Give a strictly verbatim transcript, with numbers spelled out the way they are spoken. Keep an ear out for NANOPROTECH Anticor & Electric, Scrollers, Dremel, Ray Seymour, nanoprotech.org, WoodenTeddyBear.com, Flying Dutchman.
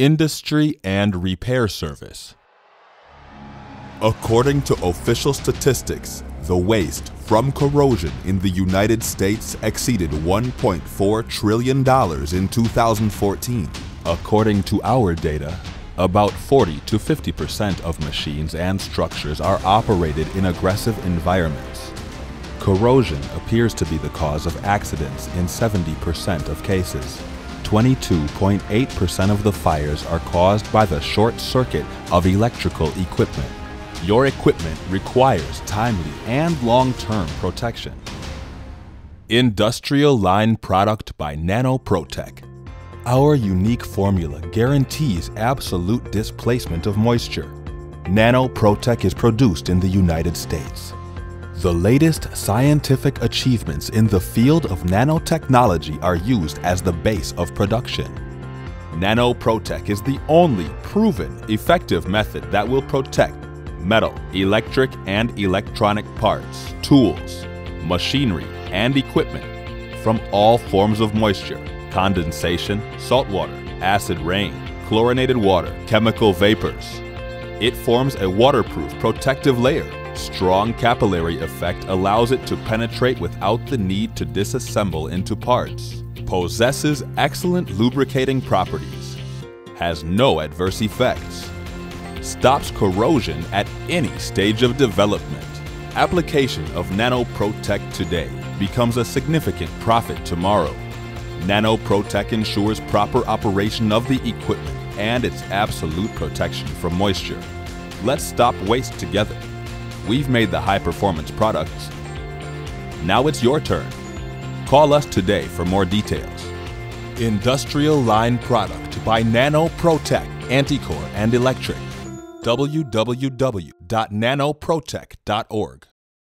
industry and repair service. According to official statistics, the waste from corrosion in the United States exceeded one point four trillion dollars in two thousand fourteen. According to our data, about forty to fifty percent of machines and structures are operated in aggressive environments. Corrosion appears to be the cause of accidents in seventy percent of cases. twenty-two point eight percent of the fires are caused by the short circuit of electrical equipment. Your equipment requires timely and long-term protection. Industrial Line Product by NANOPROTECH. Our unique formula guarantees absolute displacement of moisture. NANOPROTECH is produced in the United States. The latest scientific achievements in the field of nanotechnology are used as the base of production. NANOPROTECH is the only proven, effective method that will protect metal, electric and electronic parts, tools, machinery, and equipment from all forms of moisture, condensation, salt water, acid rain, chlorinated water, chemical vapors. It forms a waterproof protective layer. Strong capillary effect allows it to penetrate without the need to disassemble into parts. Possesses excellent lubricating properties. Has no adverse effects. Stops corrosion at any stage of development. Application of NANOPROTECH today becomes a significant profit tomorrow. NANOPROTECH ensures proper operation of the equipment and its absolute protection from moisture. Let's stop waste together. We've made the high-performance products. Now it's your turn. Call us today for more details. Industrial Line Product by NANOPROTECH, Anticor and Electric. w w w dot nanoprotech dot org